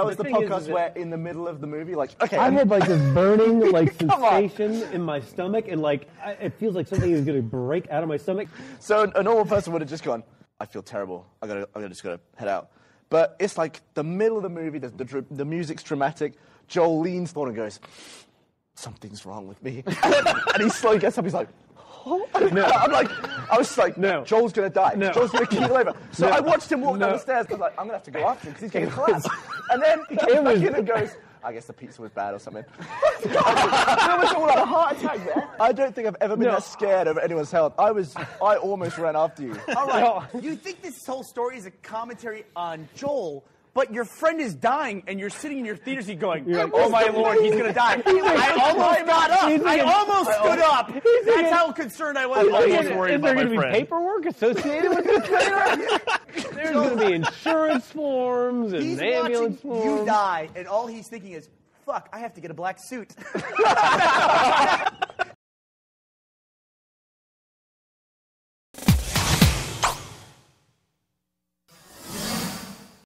That was the podcast where in the middle of the movie, like, okay. I had like this burning like sensation in my stomach, and like it feels like something is going to break out of my stomach. So a normal person would have just gone, I feel terrible. I just gotta head out. But it's like the middle of the movie. The music's dramatic. Joel leans forward and goes, "Something's wrong with me." And he slowly gets up. He's like, "Oh." No. I was like, "No, Joel's gonna die. No. Joel's gonna keel over." So I watched him walk down the stairs. I was like, "I'm gonna have to go after him because he's getting clapped." And then he comes back in and goes, "I guess the pizza was bad or something." There was all like a heart attack there. I don't think I've ever been that scared over anyone's health. I almost ran after you. All right. You think this whole story is a commentary on Joel, but your friend is dying, and you're sitting in your theater seat going, "Oh my lord, he's gonna die." I almost stood up. That's how concerned I was. Is there gonna be paperwork associated with this trailer? There's going to be insurance forms and ambulance forms. He's watching you die, and all he's thinking is, "Fuck, I have to get a black suit."